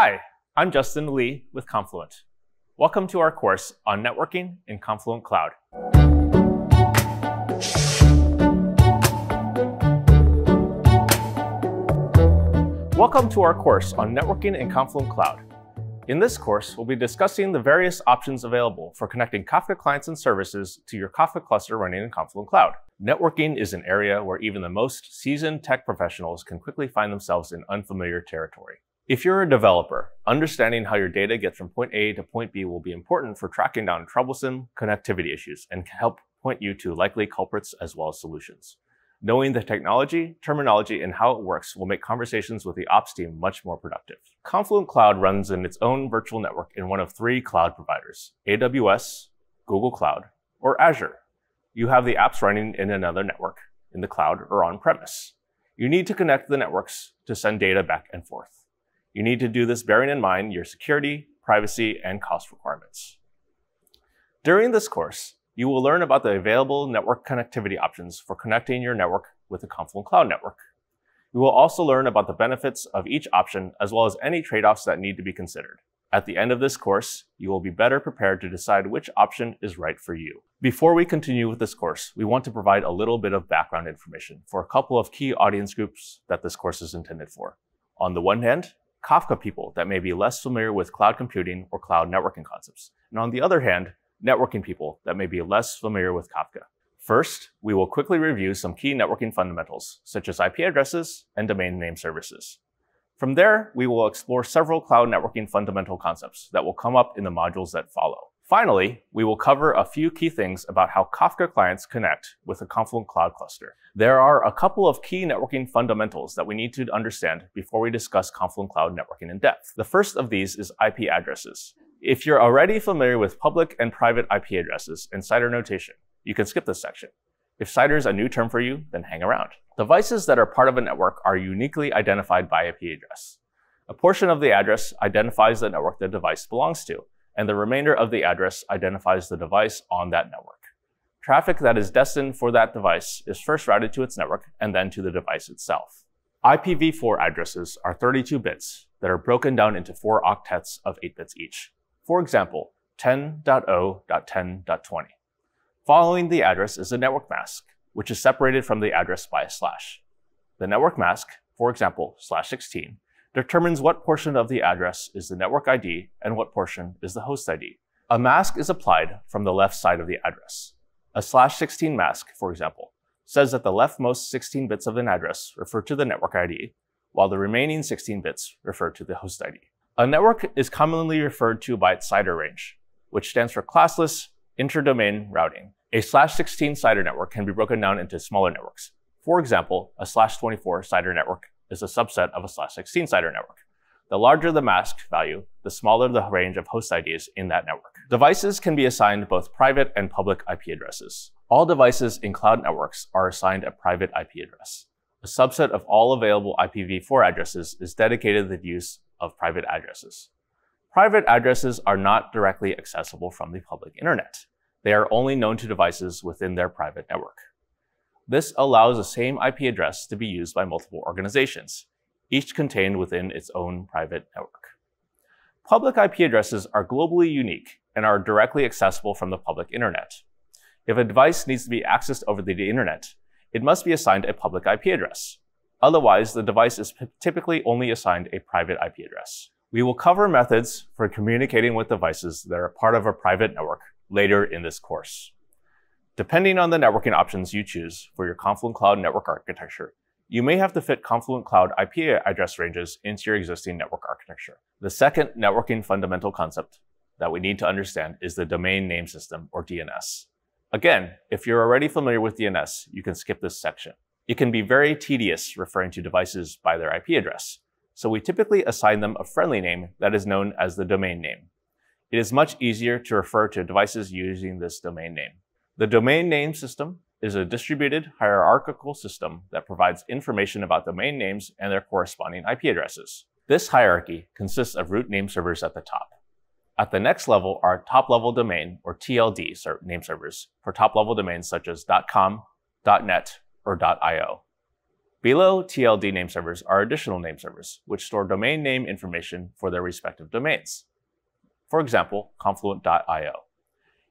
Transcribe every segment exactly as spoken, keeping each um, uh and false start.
Hi, I'm Justin Lee with Confluent. Welcome to our course on networking in Confluent Cloud. Welcome to our course on networking in Confluent Cloud. In this course, we'll be discussing the various options available for connecting Kafka clients and services to your Kafka cluster running in Confluent Cloud. Networking is an area where even the most seasoned tech professionals can quickly find themselves in unfamiliar territory. If you're a developer, understanding how your data gets from point A to point B will be important for tracking down troublesome connectivity issues and can help point you to likely culprits as well as solutions. Knowing the technology, terminology, and how it works will make conversations with the ops team much more productive. Confluent Cloud runs in its own virtual network in one of three cloud providers, A W S, Google Cloud, or Azure. You have the apps running in another network, in the cloud or on-premise. You need to connect the networks to send data back and forth. You need to do this bearing in mind your security, privacy, and cost requirements. During this course, you will learn about the available network connectivity options for connecting your network with the Confluent Cloud Network. You will also learn about the benefits of each option as well as any trade-offs that need to be considered. At the end of this course, you will be better prepared to decide which option is right for you. Before we continue with this course, we want to provide a little bit of background information for a couple of key audience groups that this course is intended for. On the one hand, Kafka people that may be less familiar with cloud computing or cloud networking concepts, and on the other hand, networking people that may be less familiar with Kafka. First, we will quickly review some key networking fundamentals, such as I P addresses and domain name services. From there, we will explore several cloud networking fundamental concepts that will come up in the modules that follow. Finally, we will cover a few key things about how Kafka clients connect with the Confluent Cloud Cluster. There are a couple of key networking fundamentals that we need to understand before we discuss Confluent Cloud networking in depth. The first of these is I P addresses. If you're already familiar with public and private I P addresses and C I D R notation, you can skip this section. If C I D R is a new term for you, then hang around. Devices that are part of a network are uniquely identified by I P address. A portion of the address identifies the network the device belongs to, and the remainder of the address identifies the device on that network. Traffic that is destined for that device is first routed to its network and then to the device itself. I P v four addresses are thirty-two bits that are broken down into four octets of eight bits each. For example, ten dot zero dot ten dot twenty. Following the address is a network mask, which is separated from the address by a slash. The network mask, for example, slash sixteen, determines what portion of the address is the network I D and what portion is the host I D. A mask is applied from the left side of the address. A slash sixteen mask, for example, says that the leftmost sixteen bits of an address refer to the network I D, while the remaining sixteen bits refer to the host I D. A network is commonly referred to by its C I D R range, which stands for classless interdomain routing. A slash sixteen C I D R network can be broken down into smaller networks. For example, a slash twenty-four C I D R network is a subset of a slash sixteen C I D R network. The larger the mask value, the smaller the range of host I Ds in that network. Devices can be assigned both private and public I P addresses. All devices in cloud networks are assigned a private I P address. A subset of all available I P v four addresses is dedicated to the use of private addresses. Private addresses are not directly accessible from the public internet. They are only known to devices within their private network. This allows the same I P address to be used by multiple organizations, each contained within its own private network. Public I P addresses are globally unique and are directly accessible from the public internet. If a device needs to be accessed over the internet, it must be assigned a public I P address. Otherwise, the device is typically only assigned a private I P address. We will cover methods for communicating with devices that are part of a private network later in this course. Depending on the networking options you choose for your Confluent Cloud network architecture, you may have to fit Confluent Cloud I P address ranges into your existing network architecture. The second networking fundamental concept that we need to understand is the domain name system, or D N S. Again, if you're already familiar with D N S, you can skip this section. It can be very tedious referring to devices by their I P address, so we typically assign them a friendly name that is known as the domain name. It is much easier to refer to devices using this domain name. The domain name system is a distributed hierarchical system that provides information about domain names and their corresponding I P addresses. This hierarchy consists of root name servers at the top. At the next level are top-level domain, or T L D, name servers for top-level domains such as .com, .net, or .io. Below T L D name servers are additional name servers, which store domain name information for their respective domains. For example, confluent dot i o.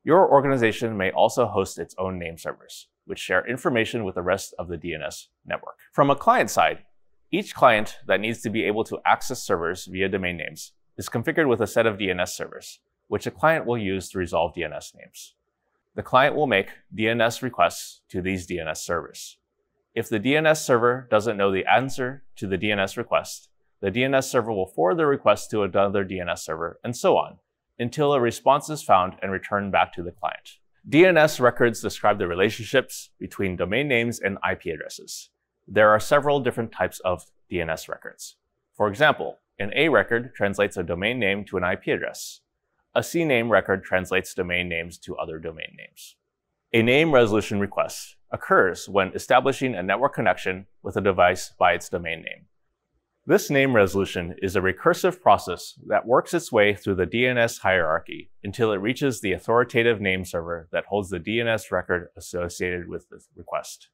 Your organization may also host its own name servers, which share information with the rest of the D N S network. From a client side, each client that needs to be able to access servers via domain names is configured with a set of D N S servers, which a client will use to resolve D N S names. The client will make D N S requests to these D N S servers. If the D N S server doesn't know the answer to the D N S request, the D N S server will forward the request to another D N S server, and so on, until a response is found and returned back to the client. D N S records describe the relationships between domain names and I P addresses. There are several different types of D N S records. For example, an A record translates a domain name to an I P address. A C name record translates domain names to other domain names. A name resolution request occurs when establishing a network connection with a device by its domain name. This name resolution is a recursive process that works its way through the D N S hierarchy until it reaches the authoritative name server that holds the D N S record associated with the request.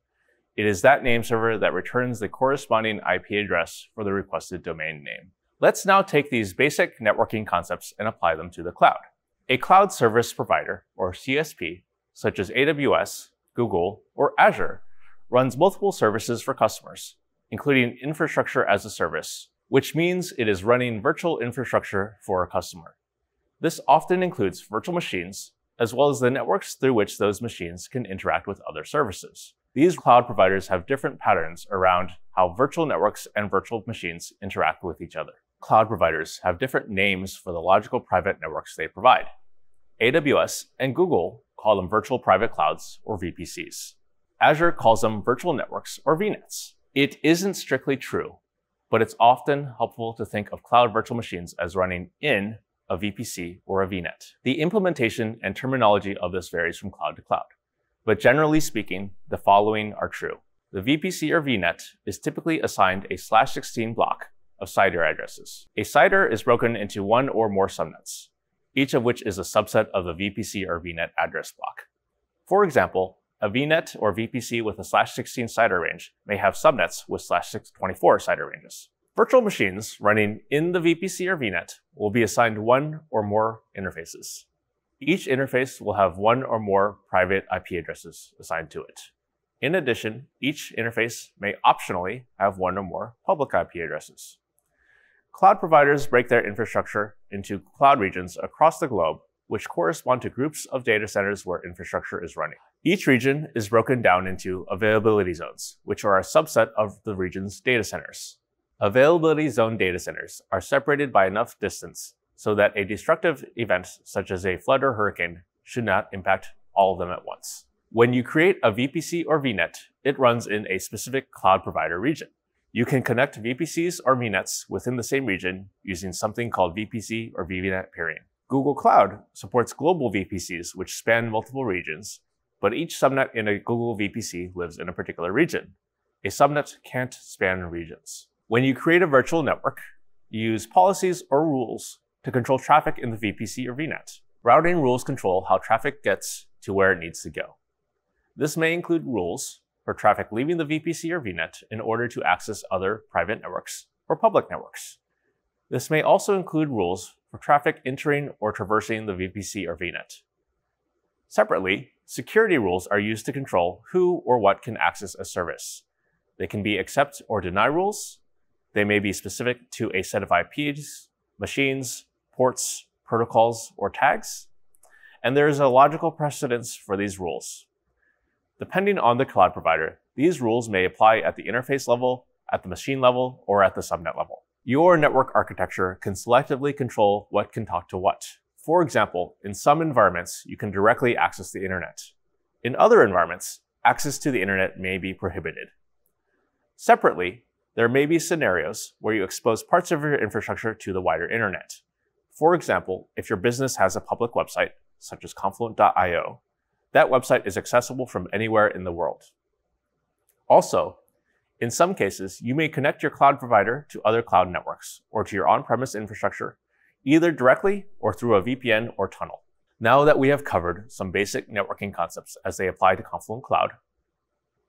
It is that name server that returns the corresponding I P address for the requested domain name. Let's now take these basic networking concepts and apply them to the cloud. A cloud service provider, or C S P, such as A W S, Google, or Azure, runs multiple services for customers, including infrastructure as a service, which means it is running virtual infrastructure for a customer. This often includes virtual machines, as well as the networks through which those machines can interact with other services. These cloud providers have different patterns around how virtual networks and virtual machines interact with each other. Cloud providers have different names for the logical private networks they provide. A W S and Google call them virtual private clouds, or V P Cs. Azure calls them virtual networks, or V nets. It isn't strictly true, but it's often helpful to think of cloud virtual machines as running in a V P C or a V net. The implementation and terminology of this varies from cloud to cloud. But generally speaking, the following are true. The V P C or V net is typically assigned a slash sixteen block of C I D R addresses. A C I D R is broken into one or more subnets, each of which is a subset of the V P C or V net address block. For example, a V net or V P C with a slash sixteen C I D R range may have subnets with slash twenty-four C I D R ranges. Virtual machines running in the V P C or V net will be assigned one or more interfaces. Each interface will have one or more private I P addresses assigned to it. In addition, each interface may optionally have one or more public I P addresses. Cloud providers break their infrastructure into cloud regions across the globe, which correspond to groups of data centers where infrastructure is running. Each region is broken down into availability zones, which are a subset of the region's data centers. Availability zone data centers are separated by enough distance so that a destructive event, such as a flood or hurricane, should not impact all of them at once. When you create a V P C or V net, it runs in a specific cloud provider region. You can connect V P Cs or V nets within the same region using something called V P C or V net pairing. Google Cloud supports global V P Cs, which span multiple regions, but each subnet in a Google V P C lives in a particular region. A subnet can't span regions. When you create a virtual network, you use policies or rules to control traffic in the V P C or V net. Routing rules control how traffic gets to where it needs to go. This may include rules for traffic leaving the V P C or V net in order to access other private networks or public networks. This may also include rules for traffic entering or traversing the V P C or V net. Separately, security rules are used to control who or what can access a service. They can be accept or deny rules. They may be specific to a set of I Ps, machines, ports, protocols, or tags. And there is a logical precedence for these rules. Depending on the cloud provider, these rules may apply at the interface level, at the machine level, or at the subnet level. Your network architecture can selectively control what can talk to what. For example, in some environments, you can directly access the internet. In other environments, access to the internet may be prohibited. Separately, there may be scenarios where you expose parts of your infrastructure to the wider internet. For example, if your business has a public website, such as confluent dot i o, that website is accessible from anywhere in the world. Also, in some cases, you may connect your cloud provider to other cloud networks or to your on-premise infrastructure, either directly or through a V P N or tunnel. Now that we have covered some basic networking concepts as they apply to Confluent Cloud,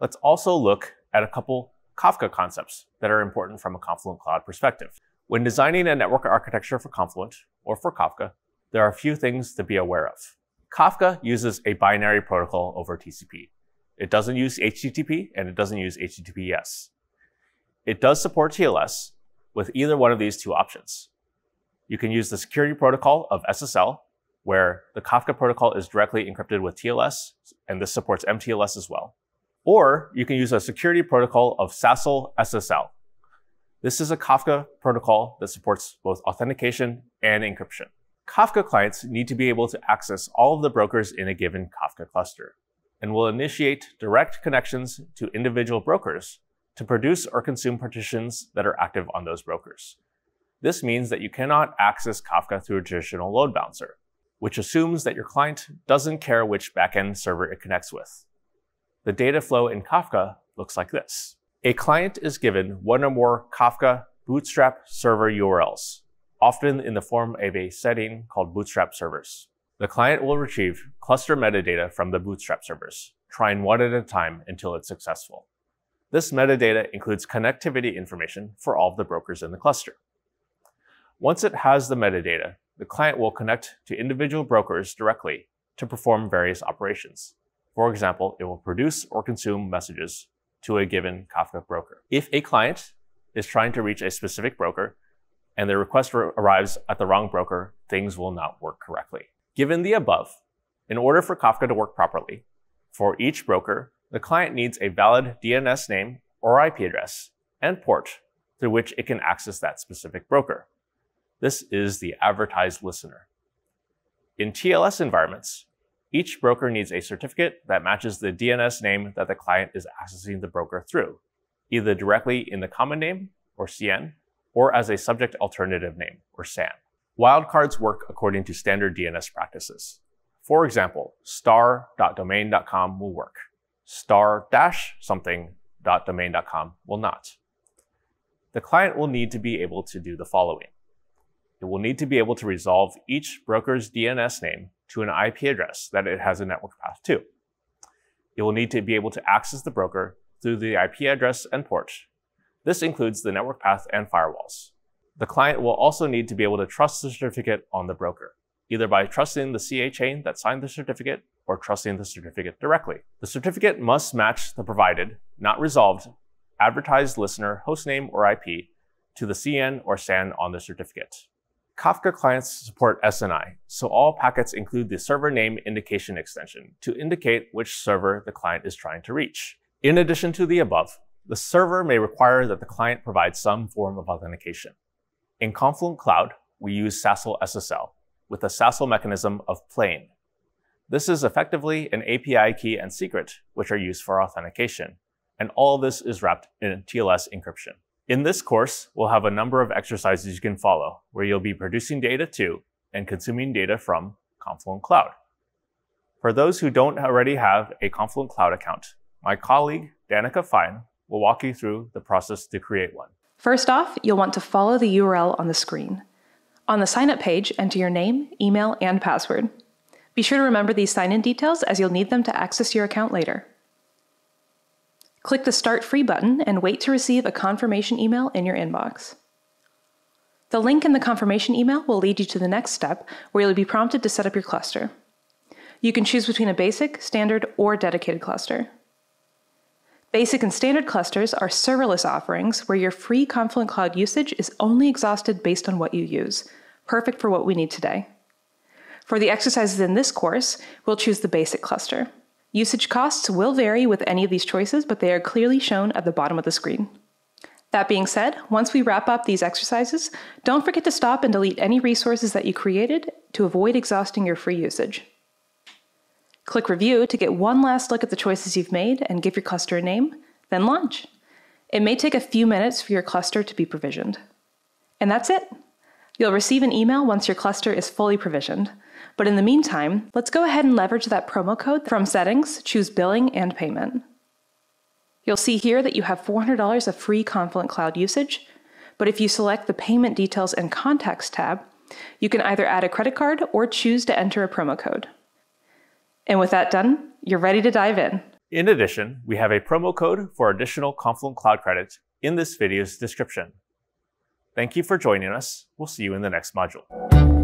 let's also look at a couple Kafka concepts that are important from a Confluent Cloud perspective. When designing a network architecture for Confluent or for Kafka, there are a few things to be aware of. Kafka uses a binary protocol over T C P. It doesn't use H T T P and it doesn't use H T T P S. It does support T L S with either one of these two options. You can use the security protocol of S S L, where the Kafka protocol is directly encrypted with T L S, and this supports m T L S as well. Or you can use a security protocol of S A S L S S L. This is a Kafka protocol that supports both authentication and encryption. Kafka clients need to be able to access all of the brokers in a given Kafka cluster, and will initiate direct connections to individual brokers to produce or consume partitions that are active on those brokers. This means that you cannot access Kafka through a traditional load balancer, which assumes that your client doesn't care which backend server it connects with. The data flow in Kafka looks like this. A client is given one or more Kafka bootstrap server U R Ls, often in the form of a setting called bootstrap servers. The client will retrieve cluster metadata from the bootstrap servers, trying one at a time until it's successful. This metadata includes connectivity information for all of the brokers in the cluster. Once it has the metadata, the client will connect to individual brokers directly to perform various operations. For example, it will produce or consume messages to a given Kafka broker. If a client is trying to reach a specific broker and their request arrives at the wrong broker, things will not work correctly. Given the above, in order for Kafka to work properly, for each broker, the client needs a valid D N S name or I P address and port through which it can access that specific broker. This is the advertised listener. In T L S environments, each broker needs a certificate that matches the D N S name that the client is accessing the broker through, either directly in the common name, or C N, or as a subject alternative name, or S A N. Wildcards work according to standard D N S practices. For example, star dot domain dot com will work. star dash something dot domain dot com will not. The client will need to be able to do the following. It will need to be able to resolve each broker's D N S name to an I P address that it has a network path to. It will need to be able to access the broker through the I P address and port. This includes the network path and firewalls. The client will also need to be able to trust the certificate on the broker, either by trusting the C A chain that signed the certificate or trusting the certificate directly. The certificate must match the provided, not resolved, advertised listener hostname or I P to the C N or S A N on the certificate. Kafka clients support S N I, so all packets include the server name indication extension to indicate which server the client is trying to reach. In addition to the above, the server may require that the client provide some form of authentication. In Confluent Cloud, we use S A S L S S L with a S A S L mechanism of plain. This is effectively an A P I key and secret, which are used for authentication, and all this is wrapped in T L S encryption. In this course, we'll have a number of exercises you can follow where you'll be producing data to and consuming data from Confluent Cloud. For those who don't already have a Confluent Cloud account, my colleague, Danica Fine, will walk you through the process to create one. First off, you'll want to follow the U R L on the screen. On the sign-up page, enter your name, email, and password. Be sure to remember these sign-in details as you'll need them to access your account later. Click the Start Free button and wait to receive a confirmation email in your inbox. The link in the confirmation email will lead you to the next step, where you'll be prompted to set up your cluster. You can choose between a basic, standard, or dedicated cluster. Basic and standard clusters are serverless offerings where your free Confluent Cloud usage is only exhausted based on what you use, perfect for what we need today. For the exercises in this course, we'll choose the basic cluster. Usage costs will vary with any of these choices, but they are clearly shown at the bottom of the screen. That being said, once we wrap up these exercises, don't forget to stop and delete any resources that you created to avoid exhausting your free usage. Click Review to get one last look at the choices you've made and give your cluster a name, then launch. It may take a few minutes for your cluster to be provisioned. And that's it. You'll receive an email once your cluster is fully provisioned. But in the meantime, let's go ahead and leverage that promo code from Settings, choose Billing and Payment. You'll see here that you have four hundred dollars of free Confluent Cloud usage, but if you select the Payment Details and Contacts tab, you can either add a credit card or choose to enter a promo code. And with that done, you're ready to dive in. In addition, we have a promo code for additional Confluent Cloud credits in this video's description. Thank you for joining us. We'll see you in the next module.